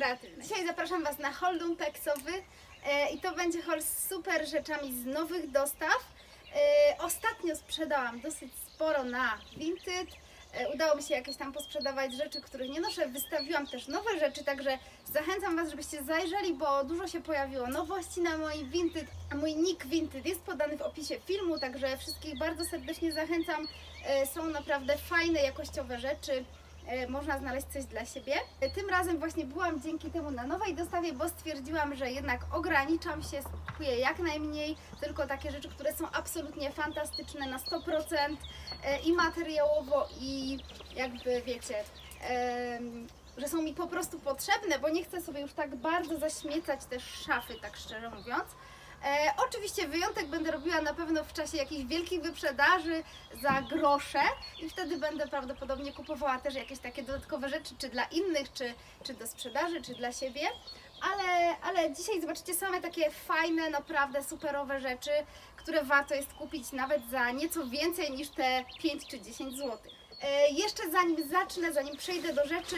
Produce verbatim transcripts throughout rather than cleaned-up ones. kreatywnej. Dzisiaj zapraszam Was na haul lumpeksowy e, i to będzie haul z super rzeczami z nowych dostaw. E, ostatnio sprzedałam dosyć sporo na Vinted. Udało mi się jakieś tam posprzedawać rzeczy, których nie noszę. Wystawiłam też nowe rzeczy, także zachęcam Was, żebyście zajrzeli, bo dużo się pojawiło nowości na mój Vinted. A mój nick Vinted jest podany w opisie filmu, także wszystkich bardzo serdecznie zachęcam. Są naprawdę fajne, jakościowe rzeczy. Można znaleźć coś dla siebie. Tym razem właśnie byłam dzięki temu na nowej dostawie, bo stwierdziłam, że jednak ograniczam się, kupuję jak najmniej, tylko takie rzeczy, które są absolutnie fantastyczne na sto procent i materiałowo, i jakby wiecie, że są mi po prostu potrzebne, bo nie chcę sobie już tak bardzo zaśmiecać też szafy, tak szczerze mówiąc. E, oczywiście wyjątek będę robiła na pewno w czasie jakichś wielkich wyprzedaży za grosze i wtedy będę prawdopodobnie kupowała też jakieś takie dodatkowe rzeczy, czy dla innych, czy, czy do sprzedaży, czy dla siebie. Ale, ale dzisiaj zobaczycie same takie fajne, naprawdę superowe rzeczy, które warto jest kupić nawet za nieco więcej niż te pięć czy dziesięć złotych. E, jeszcze zanim zacznę, zanim przejdę do rzeczy,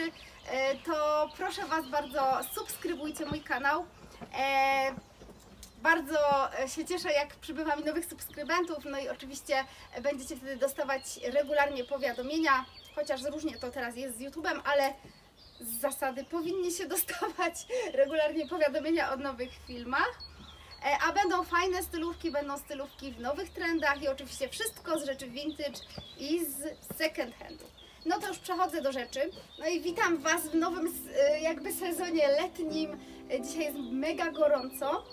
e, to proszę Was bardzo, subskrybujcie mój kanał. E, Bardzo się cieszę, jak przybywa mi nowych subskrybentów, no i oczywiście będziecie wtedy dostawać regularnie powiadomienia, chociaż różnie to teraz jest z YouTube'em, ale z zasady powinniście dostawać regularnie powiadomienia o nowych filmach. A będą fajne stylówki, będą stylówki w nowych trendach i oczywiście wszystko z rzeczy vintage i z second handu. No to już przechodzę do rzeczy. No i witam Was w nowym jakby sezonie letnim. Dzisiaj jest mega gorąco.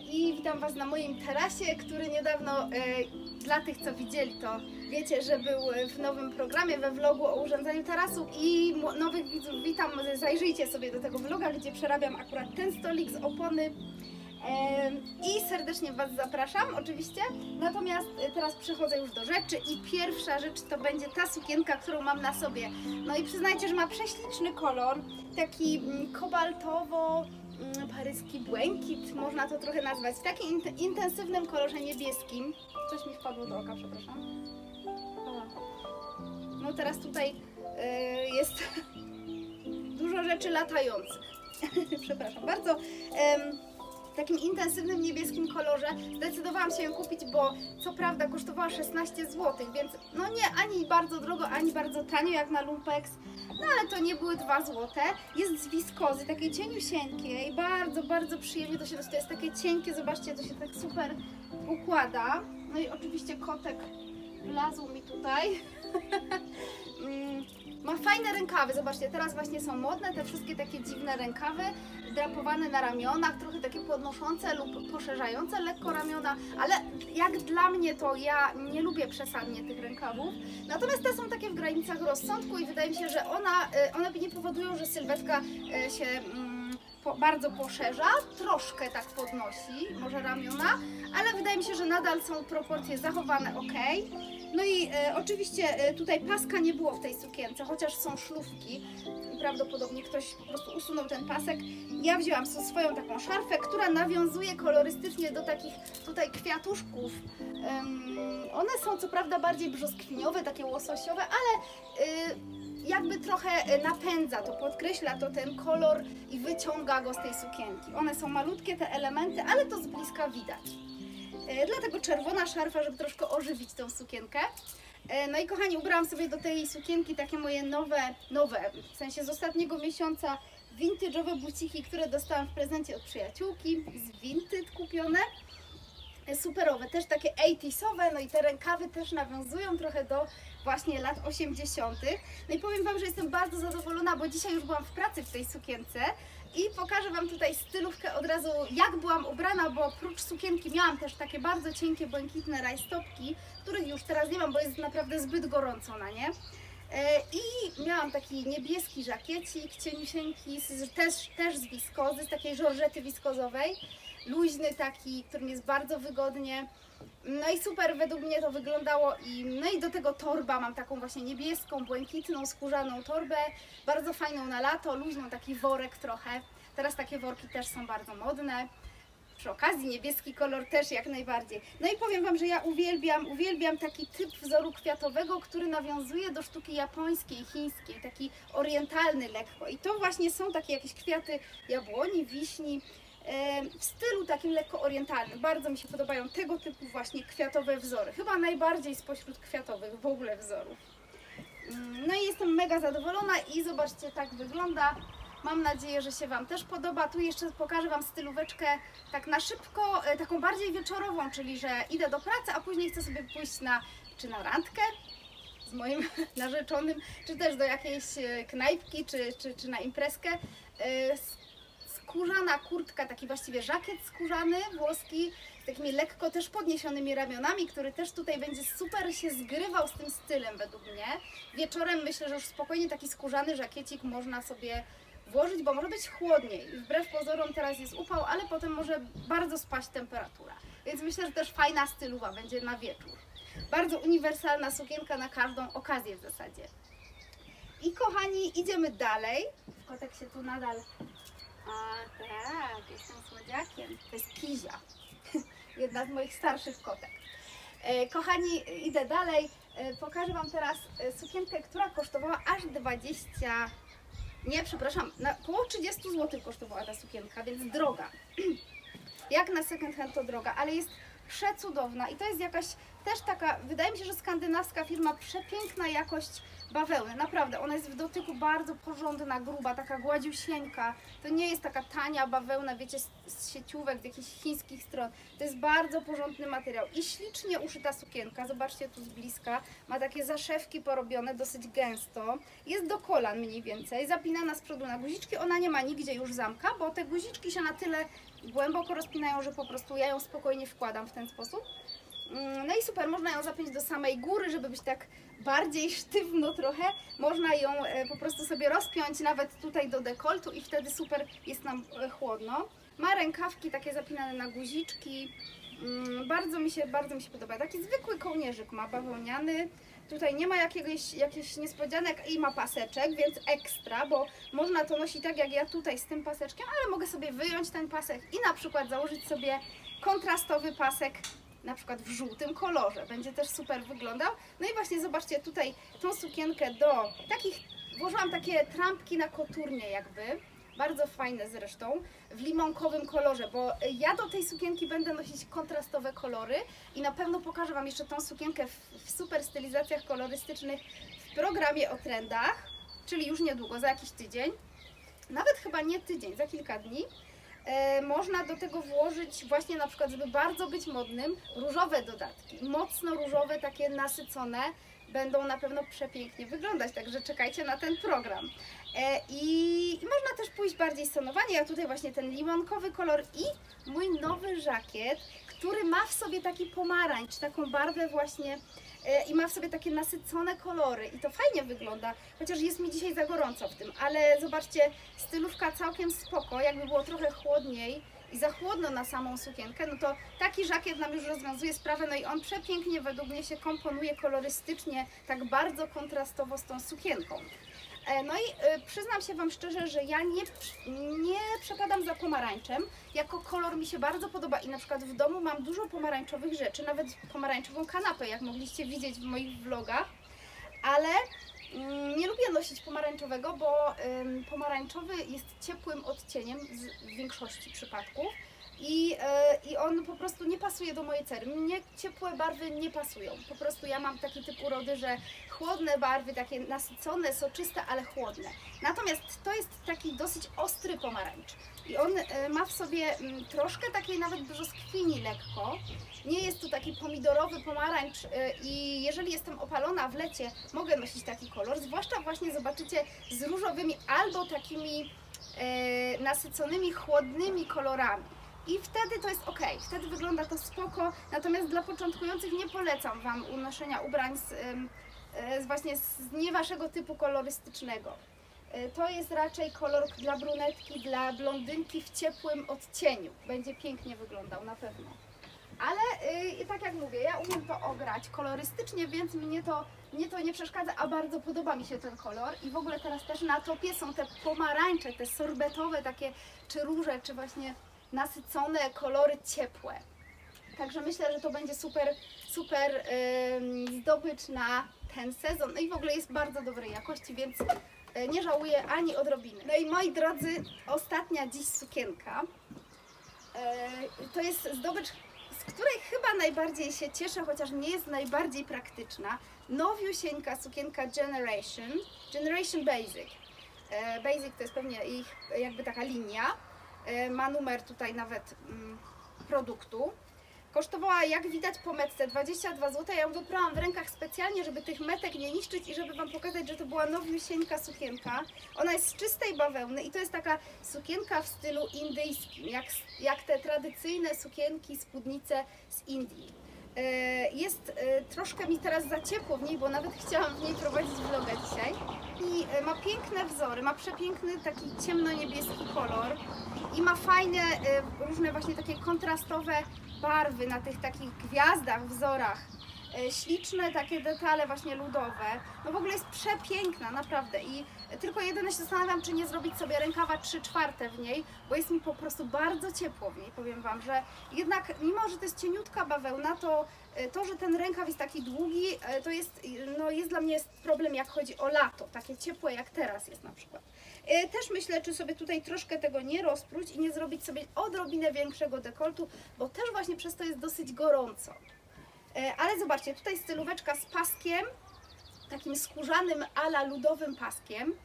I witam Was na moim tarasie, który niedawno, dla tych co widzieli, to wiecie, że był w nowym programie, we vlogu o urządzaniu tarasu, i nowych widzów witam, zajrzyjcie sobie do tego vloga, gdzie przerabiam akurat ten stolik z opony i serdecznie Was zapraszam oczywiście. Natomiast teraz przechodzę już do rzeczy i pierwsza rzecz to będzie ta sukienka, którą mam na sobie. No i przyznajcie, że ma prześliczny kolor, taki kobaltowo paryski błękit, można to trochę nazwać, w takim int intensywnym kolorze niebieskim. Coś mi wpadło do oka, przepraszam. O. No teraz tutaj yy, jest dużo rzeczy latających. Przepraszam bardzo. Ym... W takim intensywnym niebieskim kolorze zdecydowałam się ją kupić, bo co prawda kosztowała szesnaście złotych, więc no nie ani bardzo drogo, ani bardzo tanio jak na lumpex, no ale to nie były dwa złote. Jest z wiskozy, takiej cieniusieńkiej, bardzo, bardzo przyjemnie to się dostaje, jest takie cienkie, zobaczcie, to się tak super układa. No i oczywiście kotek wlazł mi tutaj. Ma fajne rękawy, zobaczcie, teraz właśnie są modne te wszystkie takie dziwne rękawy drapowane na ramionach, trochę takie podnoszące lub poszerzające lekko ramiona, ale jak dla mnie to ja nie lubię przesadnie tych rękawów, natomiast te są takie w granicach rozsądku i wydaje mi się, że ona, one nie powodują, że sylwetka się Po, bardzo poszerza, troszkę tak podnosi, może ramiona, ale wydaje mi się, że nadal są proporcje zachowane ok. No i e, oczywiście e, tutaj paska nie było w tej sukience, chociaż są szlufki, prawdopodobnie ktoś po prostu usunął ten pasek. Ja wzięłam swoją taką szarfę, która nawiązuje kolorystycznie do takich tutaj kwiatuszków. Ym, one są co prawda bardziej brzoskwiniowe, takie łososiowe, ale y, jakby trochę napędza to, podkreśla to ten kolor i wyciąga go z tej sukienki. One są malutkie, te elementy, ale to z bliska widać. E, dlatego czerwona szarfa, żeby troszkę ożywić tą sukienkę. E, no i kochani, ubrałam sobie do tej sukienki takie moje nowe, nowe, w sensie z ostatniego miesiąca, vintage'owe buciki, które dostałam w prezencie od przyjaciółki, z Vinted kupione. Superowe, też takie osiemdziesiątkowe, no i te rękawy też nawiązują trochę do właśnie lat osiemdziesiątych. No i powiem Wam, że jestem bardzo zadowolona, bo dzisiaj już byłam w pracy w tej sukience i pokażę Wam tutaj stylówkę od razu, jak byłam ubrana, bo oprócz sukienki miałam też takie bardzo cienkie, błękitne rajstopki, których już teraz nie mam, bo jest naprawdę zbyt gorąco na nie. I miałam taki niebieski żakiecik, cieniusieńki, też, też z wiskozy, z takiej żorżety wiskozowej. Luźny taki, którym jest bardzo wygodnie. No i super według mnie to wyglądało. I, no i do tego torba, mam taką właśnie niebieską, błękitną, skórzaną torbę. Bardzo fajną na lato, luźną, taki worek trochę. Teraz takie worki też są bardzo modne. Przy okazji niebieski kolor też jak najbardziej. No i powiem Wam, że ja uwielbiam, uwielbiam taki typ wzoru kwiatowego, który nawiązuje do sztuki japońskiej, chińskiej, taki orientalny lekko. I to właśnie są takie jakieś kwiaty jabłoni, wiśni, w stylu takim lekko orientalnym. Bardzo mi się podobają tego typu właśnie kwiatowe wzory. Chyba najbardziej spośród kwiatowych w ogóle wzorów. No i jestem mega zadowolona i zobaczcie, tak wygląda. Mam nadzieję, że się Wam też podoba. Tu jeszcze pokażę Wam stylóweczkę tak na szybko, taką bardziej wieczorową, czyli że idę do pracy, a później chcę sobie pójść na, czy na randkę z moim narzeczonym, czy też do jakiejś knajpki, czy, czy, czy na imprezkę. Skórzana kurtka, taki właściwie żakiet skórzany, włoski, z takimi lekko też podniesionymi ramionami, który też tutaj będzie super się zgrywał z tym stylem według mnie. Wieczorem myślę, że już spokojnie taki skórzany żakiecik można sobie włożyć, bo może być chłodniej. Wbrew pozorom teraz jest upał, ale potem może bardzo spaść temperatura. Więc myślę, że też fajna stylowa będzie na wieczór. Bardzo uniwersalna sukienka na każdą okazję w zasadzie. I kochani, idziemy dalej. Kotek się tu nadal... A tak, jestem słodziakiem. To jest Kizia, jedna z moich starszych kotek. Kochani, idę dalej. Pokażę Wam teraz sukienkę, która kosztowała aż dwadzieścia... Nie, przepraszam, na około trzydzieści złotych kosztowała ta sukienka, więc droga. Jak na second hand to droga, ale jest przecudowna i to jest jakaś też taka, wydaje mi się, że skandynawska firma, przepiękna jakość bawełny, naprawdę, ona jest w dotyku bardzo porządna, gruba, taka gładziusieńka, to nie jest taka tania bawełna, wiecie, z sieciówek, z jakichś chińskich stron, to jest bardzo porządny materiał i ślicznie uszyta sukienka, zobaczcie tu z bliska, ma takie zaszewki porobione dosyć gęsto, jest do kolan mniej więcej, zapinana z przodu na guziczki, ona nie ma nigdzie już zamka, bo te guziczki się na tyle głęboko rozpinają, że po prostu ja ją spokojnie wkładam w ten sposób. No i super, można ją zapiąć do samej góry, żeby być tak bardziej sztywno trochę. Można ją po prostu sobie rozpiąć nawet tutaj do dekoltu i wtedy super jest nam chłodno. Ma rękawki takie zapinane na guziczki. Bardzo mi się, bardzo mi się podoba. Taki zwykły kołnierzyk ma, bawełniany. Tutaj nie ma jakiegoś, jakichś niespodzianek i ma paseczek, więc ekstra, bo można to nosić tak jak ja tutaj z tym paseczkiem, ale mogę sobie wyjąć ten pasek i na przykład założyć sobie kontrastowy pasek, na przykład w żółtym kolorze. Będzie też super wyglądał. No i właśnie zobaczcie tutaj tą sukienkę do takich, włożyłam takie trampki na koturnie jakby. Bardzo fajne zresztą, w limonkowym kolorze, bo ja do tej sukienki będę nosić kontrastowe kolory i na pewno pokażę Wam jeszcze tą sukienkę w, w super stylizacjach kolorystycznych w programie o trendach, czyli już niedługo, za jakiś tydzień, nawet chyba nie tydzień, za kilka dni. E, można do tego włożyć właśnie na przykład, żeby bardzo być modnym, różowe dodatki, mocno różowe, takie nasycone. Będą na pewno przepięknie wyglądać, także czekajcie na ten program. E, i, I można też pójść bardziej stonowanie, ja tutaj właśnie ten limonkowy kolor i mój nowy żakiet, który ma w sobie taki pomarańcz, taką barwę właśnie e, i ma w sobie takie nasycone kolory i to fajnie wygląda, chociaż jest mi dzisiaj za gorąco w tym, ale zobaczcie, stylówka całkiem spoko, jakby było trochę chłodniej i za chłodno na samą sukienkę, no to taki żakiet nam już rozwiązuje sprawę, no i on przepięknie według mnie się komponuje kolorystycznie, tak bardzo kontrastowo z tą sukienką. No i przyznam się Wam szczerze, że ja nie, nie przepadam za pomarańczem, jako kolor mi się bardzo podoba i na przykład w domu mam dużo pomarańczowych rzeczy, nawet pomarańczową kanapę, jak mogliście widzieć w moich vlogach, ale nie lubię nosić pomarańczowego, bo pomarańczowy jest ciepłym odcieniem w większości przypadków i, i on po prostu nie pasuje do mojej cery. Mnie ciepłe barwy nie pasują. Po prostu ja mam taki typ urody, że chłodne barwy, takie nasycone, soczyste, ale chłodne. Natomiast to jest taki dosyć ostry pomarańcz i on ma w sobie troszkę takiej nawet brzoskwini lekko. Nie jest to taki pomidorowy pomarańcz i jeżeli jestem opalona w lecie, mogę nosić taki kolor, zwłaszcza właśnie zobaczycie z różowymi albo takimi e, nasyconymi, chłodnymi kolorami. I wtedy to jest ok, wtedy wygląda to spoko, natomiast dla początkujących nie polecam Wam unoszenia ubrań z, e, z właśnie z nie Waszego typu kolorystycznego. E, to jest raczej kolor dla brunetki, dla blondynki w ciepłym odcieniu. Będzie pięknie wyglądał na pewno. Ale yy, tak jak mówię, ja umiem to ograć kolorystycznie, więc mnie to, mnie to nie przeszkadza, a bardzo podoba mi się ten kolor. I w ogóle teraz też na topie są te pomarańcze, te sorbetowe takie, czy róże, czy właśnie nasycone, kolory ciepłe. Także myślę, że to będzie super, super yy, zdobycz na ten sezon. No i w ogóle jest bardzo dobrej jakości, więc yy, nie żałuję ani odrobiny. No i moi drodzy, ostatnia dziś sukienka. Yy, to jest zdobycz, z której chyba najbardziej się cieszę, chociaż nie jest najbardziej praktyczna. Nowiusieńka sukienka Generation, Generation Basic. Yy, Basic to jest pewnie ich jakby taka linia. Yy, ma numer tutaj nawet yy, produktu. Kosztowała, jak widać, po metce dwadzieścia dwa złote. Ja ją wybrałam w rękach specjalnie, żeby tych metek nie niszczyć i żeby Wam pokazać, że to była nowiusieńka sukienka. Ona jest z czystej bawełny i to jest taka sukienka w stylu indyjskim, jak, jak te tradycyjne sukienki, spódnice z Indii. Jest troszkę mi teraz za ciepło w niej, bo nawet chciałam w niej prowadzić vloga dzisiaj. I ma piękne wzory, ma przepiękny taki ciemno-niebieski kolor i ma fajne, różne właśnie takie kontrastowe barwy na tych takich gwiazdach, wzorach, śliczne takie detale właśnie ludowe. No w ogóle jest przepiękna, naprawdę. I tylko jedyne się zastanawiam, czy nie zrobić sobie rękawa trzy czwarte w niej, bo jest mi po prostu bardzo ciepło w niej, powiem Wam, że jednak mimo, że to jest cieniutka bawełna, to to, że ten rękaw jest taki długi, to jest, no jest dla mnie problem, jak chodzi o lato, takie ciepłe jak teraz jest na przykład. Też myślę, czy sobie tutaj troszkę tego nie rozpróć i nie zrobić sobie odrobinę większego dekoltu, bo też właśnie przez to jest dosyć gorąco. Ale zobaczcie, tutaj stylóweczka z paskiem, takim skórzanym ala ludowym paskiem,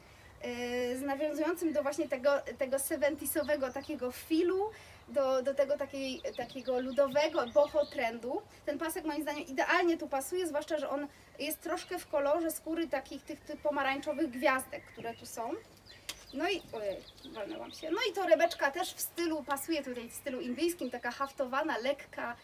z nawiązującym do właśnie tego, tego siedemdziesiątego takiego feelu, do, do tego takiej, takiego ludowego boho trendu. Ten pasek moim zdaniem idealnie tu pasuje, zwłaszcza, że on jest troszkę w kolorze skóry takich tych, tych pomarańczowych gwiazdek, które tu są. No i, ojej, walnęłam się. No i torebeczka też w stylu, pasuje tutaj w stylu indyjskim, taka haftowana, lekka.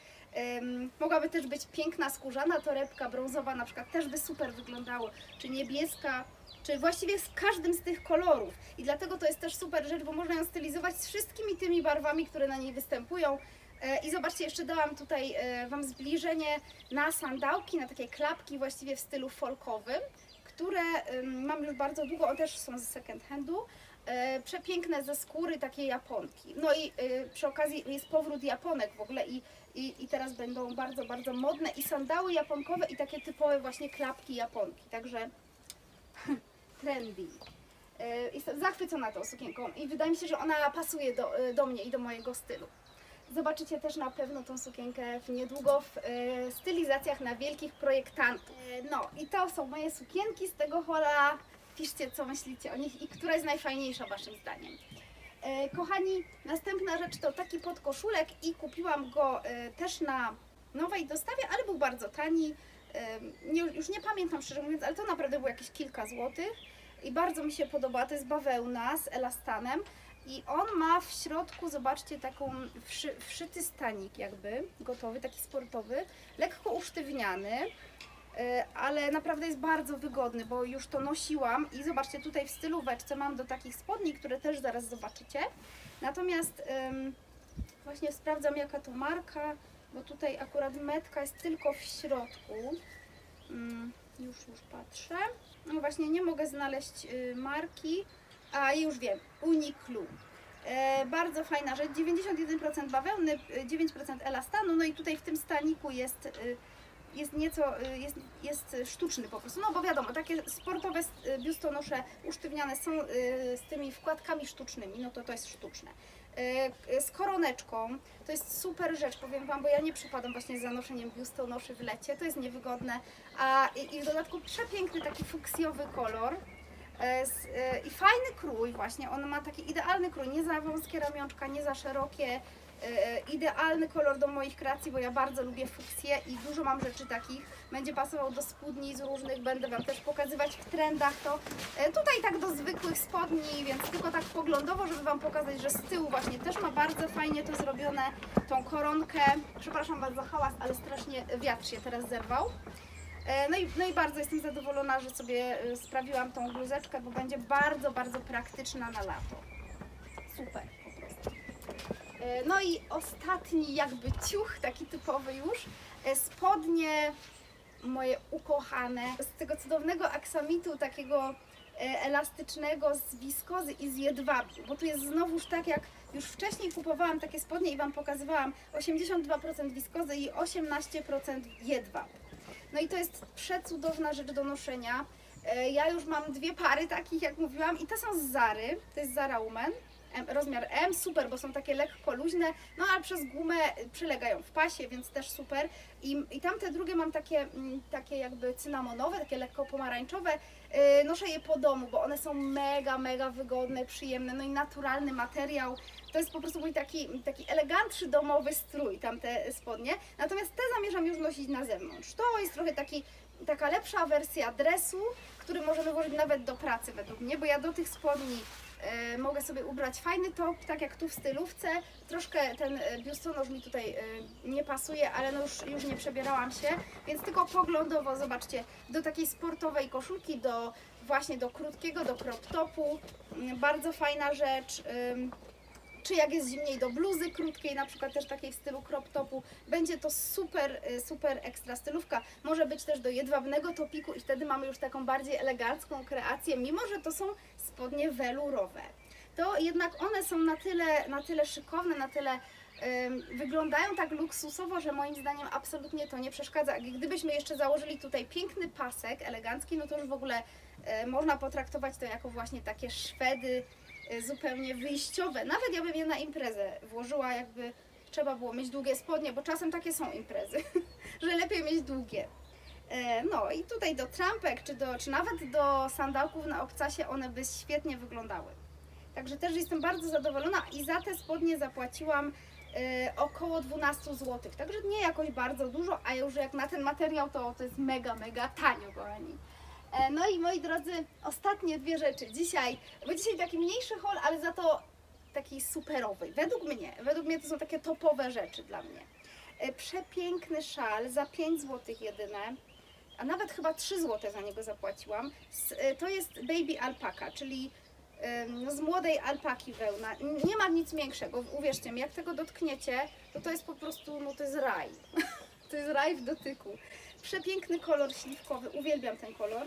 Um, mogłaby też być piękna skórzana torebka, brązowa na przykład, też by super wyglądało, czy niebieska, czy właściwie z każdym z tych kolorów. I dlatego to jest też super rzecz, bo można ją stylizować z wszystkimi tymi barwami, które na niej występują. E, I zobaczcie, jeszcze dałam tutaj e, Wam zbliżenie na sandałki, na takie klapki właściwie w stylu folkowym, które e, mam już bardzo długo, o też są z second handu. E, przepiękne ze skóry, takie japonki. No i e, przy okazji jest powrót japonek w ogóle i, i, i teraz będą bardzo, bardzo modne i sandały japonkowe i takie typowe właśnie klapki japonki, także trendy. E, jestem zachwycona tą sukienką i wydaje mi się, że ona pasuje do, do mnie i do mojego stylu. Zobaczycie też na pewno tą sukienkę w niedługo w e, stylizacjach na wielkich projektantów. E, no i to są moje sukienki z tego haula. Piszcie, co myślicie o nich i która jest najfajniejsza Waszym zdaniem. E, kochani, następna rzecz to taki podkoszulek i kupiłam go e, też na nowej dostawie, ale był bardzo tani. E, nie, już nie pamiętam szczerze mówiąc, ale to naprawdę było jakieś kilka złotych i bardzo mi się podoba. To jest bawełna z elastanem i on ma w środku, zobaczcie, taką wszy, wszyty stanik jakby, gotowy, taki sportowy, lekko usztywniany. Ale naprawdę jest bardzo wygodny, bo już to nosiłam i zobaczcie, tutaj w stylóweczce mam do takich spodni, które też zaraz zobaczycie. Natomiast ym, właśnie sprawdzam, jaka to marka, bo tutaj akurat metka jest tylko w środku. Ym, już, już patrzę. No właśnie, nie mogę znaleźć y, marki, a już wiem, Uniqlo. E, bardzo fajna rzecz, dziewięćdziesiąt jeden procent bawełny, dziewięć procent elastanu, no i tutaj w tym staniku jest... Y, Jest nieco, jest, jest sztuczny po prostu, no bo wiadomo, takie sportowe biustonosze usztywniane są z tymi wkładkami sztucznymi, no to to jest sztuczne. Z koroneczką, to jest super rzecz, powiem Wam, bo ja nie przypadam właśnie za noszeniem biustonoszy w lecie, to jest niewygodne, a i w dodatku przepiękny taki fuksjowy kolor i fajny krój właśnie, on ma taki idealny krój, nie za wąskie ramionczka, nie za szerokie. Idealny kolor do moich kreacji, bo ja bardzo lubię fuksję i dużo mam rzeczy takich. Będzie pasował do spódni z różnych, będę Wam też pokazywać w trendach to. Tutaj tak do zwykłych spodni, więc tylko tak poglądowo, żeby Wam pokazać, że z tyłu właśnie też ma bardzo fajnie to zrobione, tą koronkę. Przepraszam bardzo za hałas, ale strasznie wiatr się teraz zerwał. No i, no i bardzo jestem zadowolona, że sobie sprawiłam tą bluzeczkę, bo będzie bardzo, bardzo praktyczna na lato. Super. No i ostatni jakby ciuch, taki typowy już, spodnie moje ukochane z tego cudownego aksamitu takiego elastycznego z wiskozy i z jedwabiu, bo tu jest znowuż tak jak Już wcześniej kupowałam takie spodnie i Wam pokazywałam osiemdziesiąt dwa procent wiskozy i osiemnaście procent jedwab. No i to jest przecudowna rzecz do noszenia. Ja już mam dwie pary takich, jak mówiłam, i te są z Zary, to jest Zara Woman, rozmiar M, super, bo są takie lekko luźne, no ale przez gumę przylegają w pasie, więc też super. I, i tamte drugie mam takie, takie jakby cynamonowe, takie lekko pomarańczowe, noszę je po domu, bo one są mega, mega wygodne, przyjemne, no i naturalny materiał. To jest po prostu mój taki, taki elegantszy domowy strój, tamte spodnie, natomiast te zamierzam już nosić na zewnątrz. To jest trochę taki, taka lepsza wersja dresu, który możemy włożyć nawet do pracy według mnie, bo ja do tych spodni y, mogę sobie ubrać fajny top, tak jak tu w stylówce. Troszkę ten biustonosz mi tutaj y, nie pasuje, ale no już, już nie przebierałam się, więc tylko poglądowo zobaczcie, do takiej sportowej koszulki, do właśnie do krótkiego, do crop topu, y, bardzo fajna rzecz. Y, Czy jak jest zimniej, do bluzy krótkiej, na przykład też takiej w stylu crop topu, będzie to super, super ekstra stylówka. Może być też do jedwabnego topiku i wtedy mamy już taką bardziej elegancką kreację, mimo że to są spodnie welurowe. To jednak one są na tyle, na tyle szykowne, na tyle um, wyglądają tak luksusowo, że moim zdaniem absolutnie to nie przeszkadza. Gdybyśmy jeszcze założyli tutaj piękny pasek elegancki, no to już w ogóle um, można potraktować to jako właśnie takie szwedy, zupełnie wyjściowe. Nawet ja bym je na imprezę włożyła, jakby trzeba było mieć długie spodnie, bo czasem takie są imprezy, że lepiej mieć długie. No i tutaj do trampek, czy, do, czy nawet do sandałków na obcasie one by świetnie wyglądały. Także też jestem bardzo zadowolona i za te spodnie zapłaciłam około dwanaście złotych. Także nie jakoś bardzo dużo, a już jak na ten materiał to, to jest mega, mega tanio, kochani. No i moi drodzy, ostatnie dwie rzeczy dzisiaj, bo dzisiaj taki mniejszy haul, ale za to taki superowy. Według mnie, według mnie to są takie topowe rzeczy dla mnie. Przepiękny szal za pięć złotych jedyne, a nawet chyba trzy złote za niego zapłaciłam. To jest baby alpaka, czyli z młodej alpaki wełna. Nie ma nic większego, uwierzcie mi, jak tego dotkniecie, to to jest po prostu, no to jest raj. To jest raj w dotyku. Przepiękny kolor śliwkowy, uwielbiam ten kolor.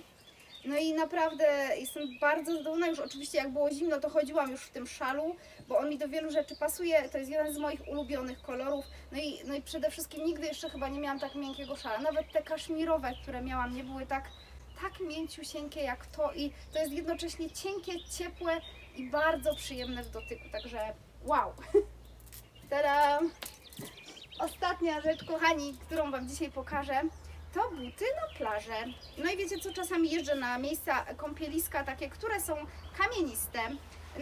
No i naprawdę jestem bardzo zadowolona. Już oczywiście jak było zimno, to chodziłam już w tym szalu, bo on mi do wielu rzeczy pasuje. To jest jeden z moich ulubionych kolorów. No i, no i przede wszystkim nigdy jeszcze chyba nie miałam tak miękkiego szala. Nawet te kaszmirowe, które miałam, nie były tak, tak mięciusieńkie jak to. I to jest jednocześnie cienkie, ciepłe i bardzo przyjemne w dotyku. Także wow! Tada! Ostatnia rzecz, kochani, którą Wam dzisiaj pokażę, to buty na plażę. No i wiecie co, czasami jeżdżę na miejsca, kąpieliska takie, które są kamieniste.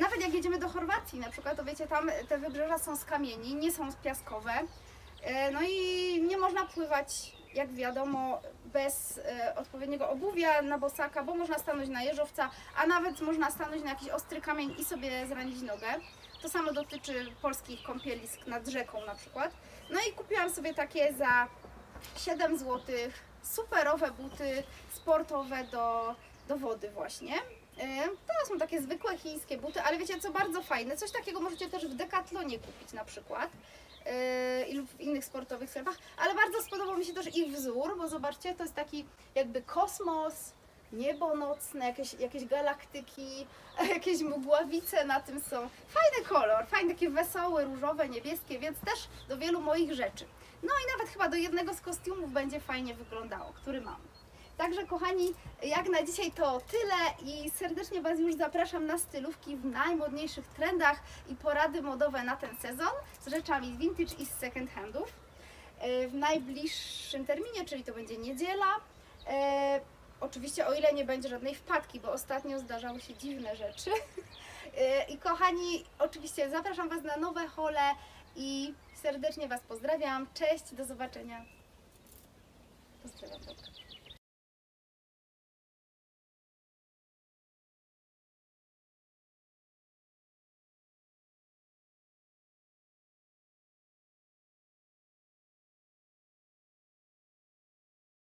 Nawet jak jedziemy do Chorwacji na przykład, to wiecie, tam te wybrzeża są z kamieni, nie są piaskowe. No i nie można pływać, jak wiadomo, bez odpowiedniego obuwia na bosaka, bo można stanąć na jeżowca, a nawet można stanąć na jakiś ostry kamień i sobie zranić nogę. To samo dotyczy polskich kąpielisk nad rzeką na przykład. No i kupiłam sobie takie za siedem złotych, superowe buty sportowe do, do wody właśnie. To są takie zwykłe chińskie buty, ale wiecie co, bardzo fajne. Coś takiego możecie też w Decathlonie kupić na przykład lub w innych sportowych sklepach, ale bardzo spodobał mi się też ich wzór, bo zobaczcie, to jest taki jakby kosmos, niebo nocne, jakieś, jakieś galaktyki, jakieś mgławice na tym są. Fajny kolor, fajny, takie wesołe, różowe, niebieskie, więc też do wielu moich rzeczy. No i nawet chyba do jednego z kostiumów będzie fajnie wyglądało, który mam. Także kochani, jak na dzisiaj to tyle i serdecznie Was już zapraszam na stylówki w najmodniejszych trendach i porady modowe na ten sezon z rzeczami z vintage i z second handów w najbliższym terminie, czyli to będzie niedziela. Oczywiście o ile nie będzie żadnej wpadki, bo ostatnio zdarzały się dziwne rzeczy. I kochani, oczywiście zapraszam Was na nowe haule i serdecznie Was pozdrawiam. Cześć, do zobaczenia. Pozdrawiam.